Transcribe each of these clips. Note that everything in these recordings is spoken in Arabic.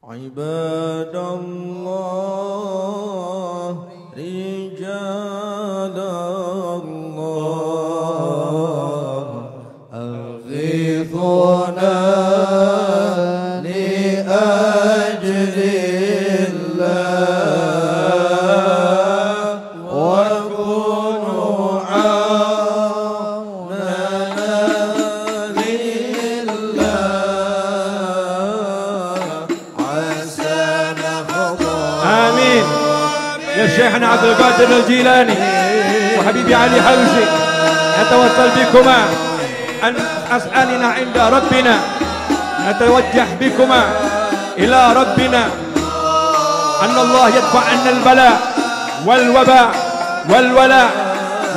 Ibadallah Rijalallah أغيثنا لأجل الله وكونوا عوننا يا شيخنا عبد القادر الجيلاني وحبيبي علي حلوش نتوسل بكما أن أسألنا عند ربنا، نتوجه بكما إلى ربنا أن الله يدفع عنا البلاء والوباء والولاء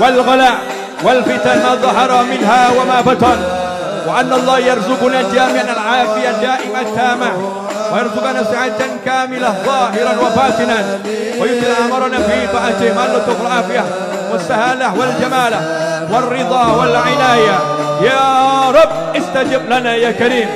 والغلاء والفتن ما ظهر منها وما بطن، وأن الله يرزقنا جميعا العافية دائمة التامة، ويرزقنا سعادة كاملة ظاهرا وباطنا، ويجعل أمرنا في طاعته ما نطلب العافية والسهالة والجمالة والرضا والعناية. يا رب استجب لنا يا كريم.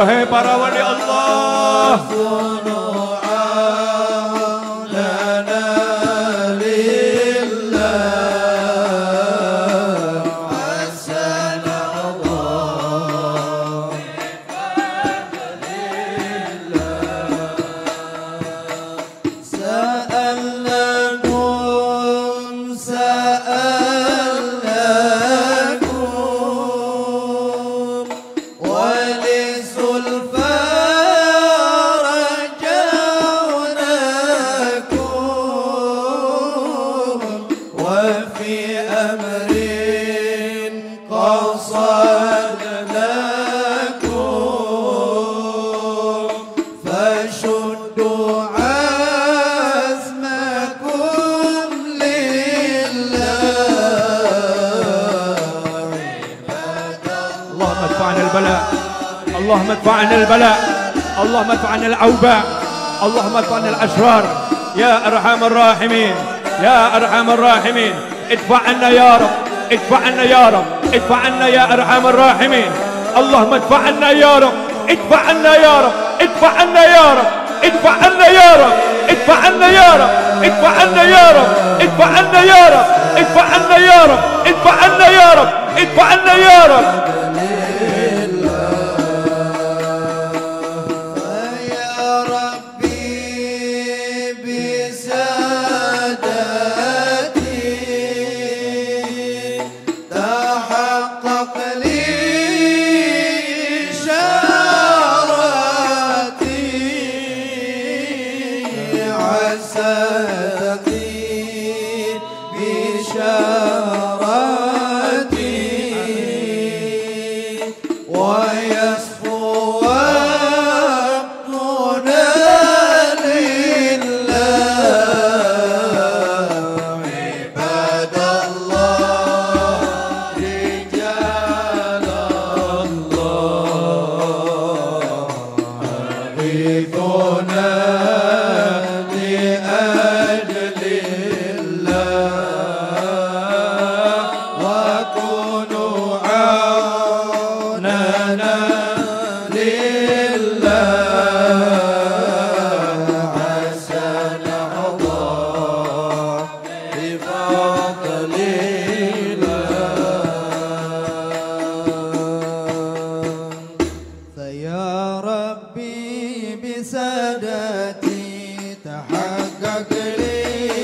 Wahai para wali Allah, اللهم ادفع عنا البلاء، اللهم ادفع عنا الأوباء، اللهم ادفع عنا الأشرار يا أرحم الراحمين، يا أرحم الراحمين، ادفع عنا يا رب، ادفع عنا يا رب، ادفع عنا يا أرحم الراحمين، اللهم ادفع عنا يا رب، ادفع عنا يا رب، ادفع عنا يا رب، ادفع عنا يا رب، ادفع عنا يا رب، ادفع عنا يا رب، ادفع عنا يا رب، ادفع عنا يا رب، ادفع عنا يا رب، ادفع عنا يا رب. Rabbi bisadati tahaqaq li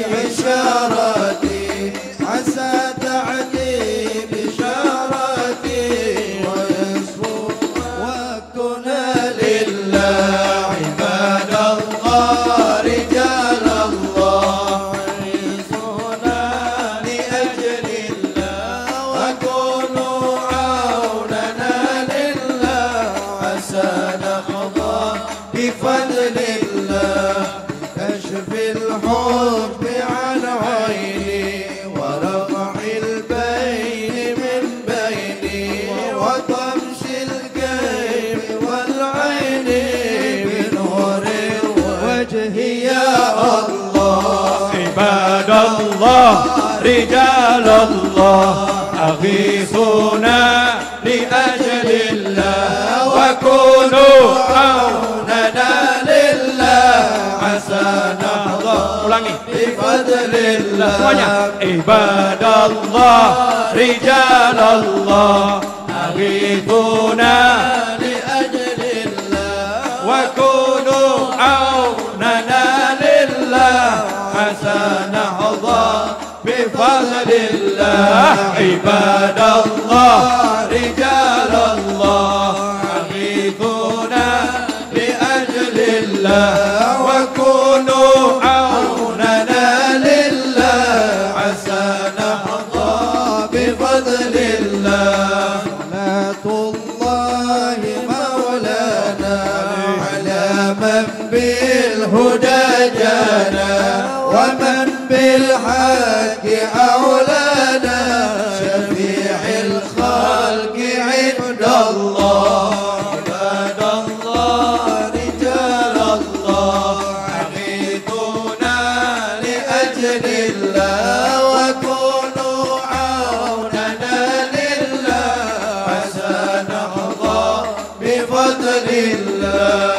رجال الله أغيثونا لأجل الله وكونوا عوننا لله عسى نحظى بفضل الله. عباد الله رجال الله أغيثونا لأجل الله وكونوا عوننا لله عسى نحظى بفضل الله. عباد الله رجال الله أغيثونا لأجل الله وكونوا عوننا لله عسى نحظى بفضل الله. صلاة الله مولانا على من بالهدى جانا ومن بالحق أولانا شفيع الخلق عند الله. عباد الله رجال الله أغيثونا لأجل الله وكونوا عوننا لله عسى نحظى بفضل الله.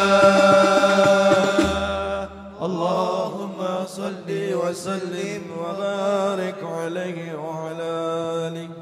اللهم صل وسلم وبارك عليه وعلى آله.